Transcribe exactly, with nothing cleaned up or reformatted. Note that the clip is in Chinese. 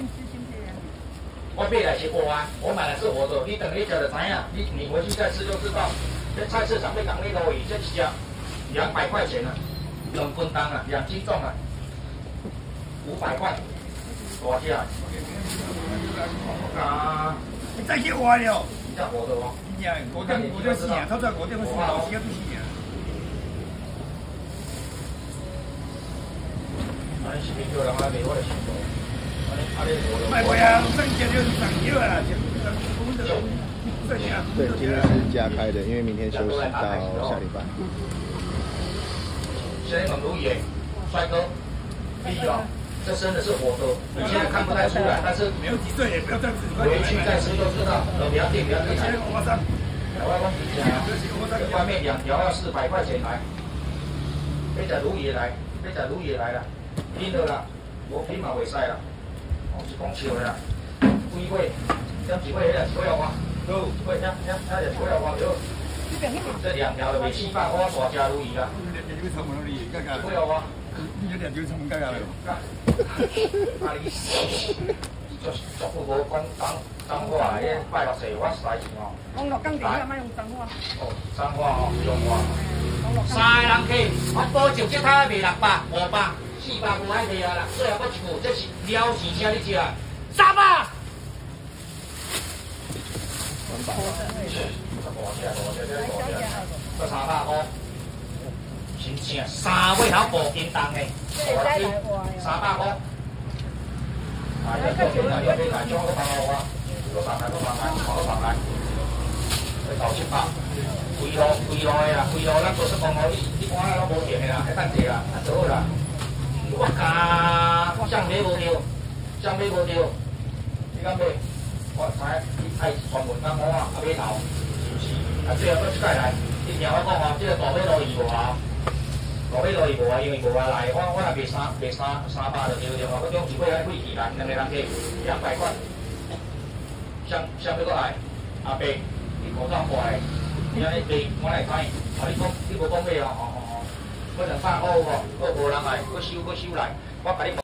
信不信别人？我买了是活啊，我买的是活的。你等你吃就知啊，你你回去再吃就知道。这菜市场被港内头已经吃两百块钱了，两公斤啊，两斤重啊，五百块，多少？啊！你再去挖了。你家活的哦。你家活的，活的是年，他在活的，我是老几个都是年。 对，今天是加开的，因为明天休息到下礼拜。现在很容易，帅哥，第一哦，这生的是火哥，你现在看不太出来，但是没有几岁也不要这样子，回去再吃就知道。不要紧，不要紧。现在我上，两万块钱啊，外面两条要四百块钱来，这只鲈鱼来，这只鲈鱼来了。 拼到啦，无拼嘛袂使啦，我是讲笑的啦。几位，这几位遐左右啊，都位遐遐遐只左右啊，对。这两条就卖四百块，大只鲈鱼啦。左右啊，一条九十蚊加价了。啊你，做做副播讲讲脏话，迄拜六四我使哦。网络工程啊，莫用脏话。哦，脏话哦，脏话。三人去，我保证这摊卖六百、五百。 四百五还袂啊啦，最后我一句，这是了是啥？你知啊？三百。三百。这三百块，真正三尾好无叮当的，三百块。啊，要做点啊，要点来装个饭盒啊，个饭盒个饭盒，好个饭盒。来九千八，贵咯贵咯的啦，贵咯咱做出工哦，你你看啊，拢无钱的啦，会等济啦，啊做好啦。 我加酱尾无着，酱尾无着，你敢买？我知你爱专门干么啊？啊买头，是不是？啊，最后我出界来，你听我讲哦，这个大尾鱸鱼无啊，大尾鱸鱼无啊，因为无啊来，我我若卖三卖三三百就着着哦，嗰种是买来贵起来，两个人去两百块，上上尾个来，阿伯，你口罩挂的，你安尼卖我来开，啊你讲你无讲买哦哦哦。 我两百五哦，我无人来，我收我收来，我甲你。